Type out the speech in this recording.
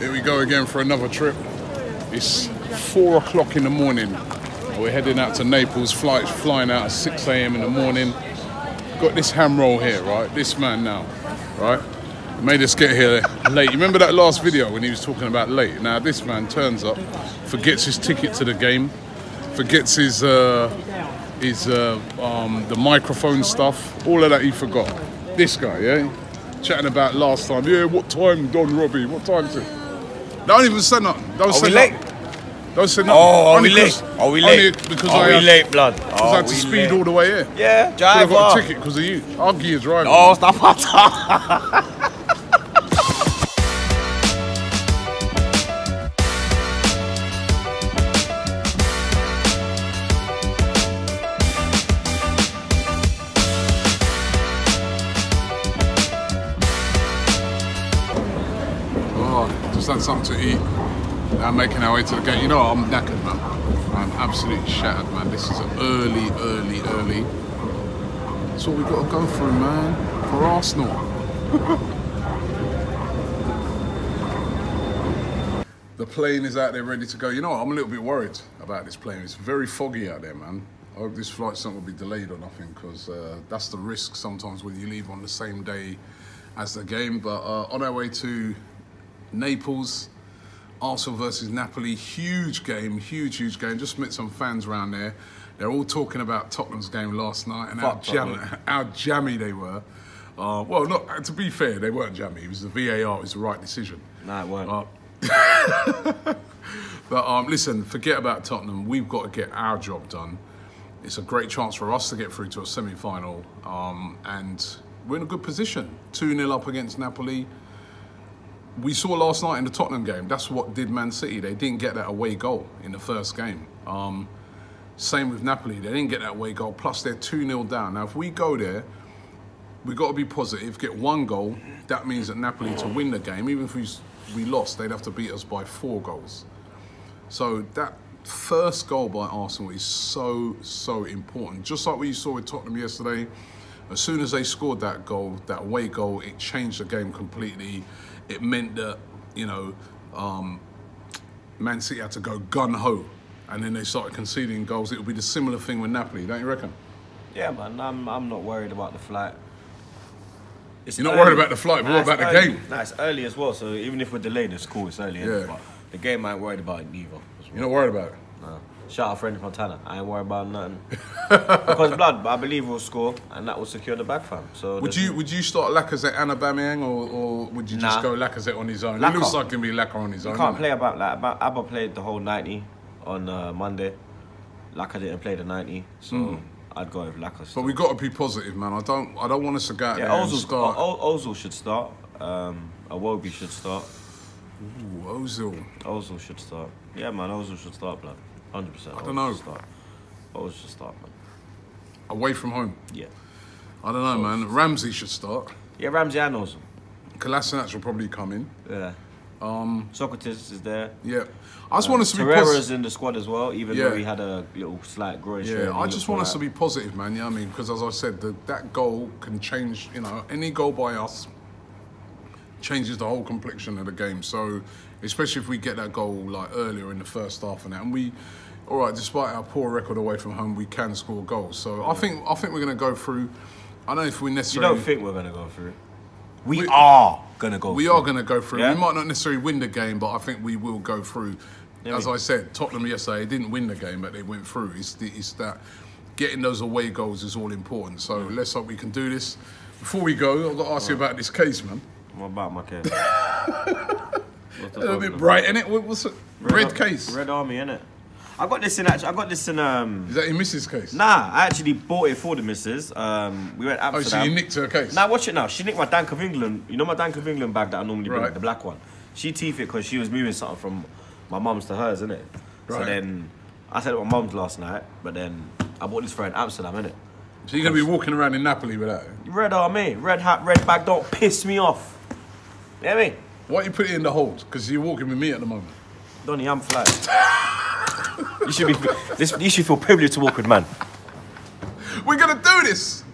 Here we go again for another trip. It's 4 o'clock in the morning. We're heading out to Naples, flights flying out at 6 AM in the morning. Got this ham roll here, right? This man now, right? Made us get here late. You remember that last video when he was talking about late? Now this man turns up, forgets his ticket to the game, forgets the microphone stuff, all of that he forgot. This guy, yeah? Chatting about last time. Yeah, what time, Don Robbie? What time is it? Don't even say nothing. Don't say nothing. Don't say nothing. Oh, are we late? Are we late? Are we late, blood? Because I had to speed all the way here. Yeah, drive. I got a ticket because of you. I'll give you a drive. Oh, stop. Had something to eat. Now making our way to the gate. You know, I'm knackered, man. I'm absolutely shattered, man. This is early. That's what we got to go through, man, for Arsenal. The plane is out there ready to go. You know, I'm a little bit worried about this plane. It's very foggy out there, man. I hope this flight's not going to be delayed or nothing, because that's the risk sometimes when you leave on the same day as the game. But on our way to Naples, Arsenal versus Napoli, huge game. Just met some fans around there. They're all talking about Tottenham's game last night and how jammy they were. Well, look, to be fair, they weren't jammy. It was the VAR, it was the right decision. No, it weren't. But listen, forget about Tottenham. We've got to get our job done. It's a great chance for us to get through to a semi-final. And we're in a good position. 2-0 up against Napoli. We saw last night in the Tottenham game, that's what did Man City. They didn't get that away goal in the first game. Same with Napoli, they didn't get that away goal, plus they're 2-0 down. Now, if we go there, we've got to be positive, get one goal. That means that Napoli, to win the game, even if we lost, they'd have to beat us by 4 goals. So that first goal by Arsenal is so, so important. Just like we saw with Tottenham yesterday, as soon as they scored that goal, that away goal, it changed the game completely. It meant that, you know, Man City had to go gun-ho, and then they started conceding goals. It would be the similar thing with Napoli, don't you reckon? Yeah, man, I'm not worried about the flight. You're not worried about the flight, but what about the game? No, it's early as well, so even if we're delayed, it's cool, it's early. Yeah. But the game, I ain't worried about it neither. You're not worried about it? No. Shout out French Montana, I ain't worried about nothing. Because, blood, I believe we'll score, and that will secure the bag, fam. So would you start Lacazette and Aubameyang, or would you just go Lacazette on his own? It looks like it can be Lacazette on his own. You can't play about that. Like, Abba played the whole 90 on Monday. Lacazette didn't play the 90, so I'd go with Lacazette. But we got to be positive, man. I don't want us to go out there and start. Ozil should start. Iwobi should start. Ooh, Ozil should start. Yeah, man, Ozil should start, blood. 100%. I don't know. Ozil should start, man. Away from home? Yeah. I don't know, man. Ramsey should start. Yeah, Ramsey and Ozil. Kolasinac will probably come in. Yeah. Socrates is there. Yeah. I just want us to be positive. Torreira's in the squad as well, even though he had a little slight growing. Yeah, I just want us to be positive, man. You know what I mean? Because as I said, that goal can change, you know, any goal by us changes the whole complexion of the game. So, especially if we get that goal like earlier in the first half and that, and we, all right, despite our poor record away from home, we can score goals. So I think we're gonna go through. I don't know if we necessarily. You don't think we're gonna go through? We are gonna go. We are gonna go through. Yeah? We might not necessarily win the game, but I think we will go through. Yeah, as I said, Tottenham yesterday didn't win the game, but they went through. It's that getting those away goals is all important. So let's hope we can do this. Before we go, I've got to ask you about this case, man. What about my case? A little bit bright, innit? What's it? Red case. Red Army, innit? I got this in Is that your missus' case? Nah, I actually bought it for the missus. We went Amsterdam. Oh, so you nicked her case? Nah, watch it now. She nicked my Dank of England. You know my Dank of England bag that I normally bring, the black one? She teethed it because she was moving something from my mum's to hers, innit? Right. So then, I said it at my mum's last night, but then I bought this for her in Amsterdam, innit? So you're going to be walking around in Napoli with that? Red Army, red hat, red bag, don't piss me off. You know what I mean? Why you put it in the hold? Because you're walking with me at the moment. Donny, I'm flat. You should feel privileged to walk with man. We're gonna do this.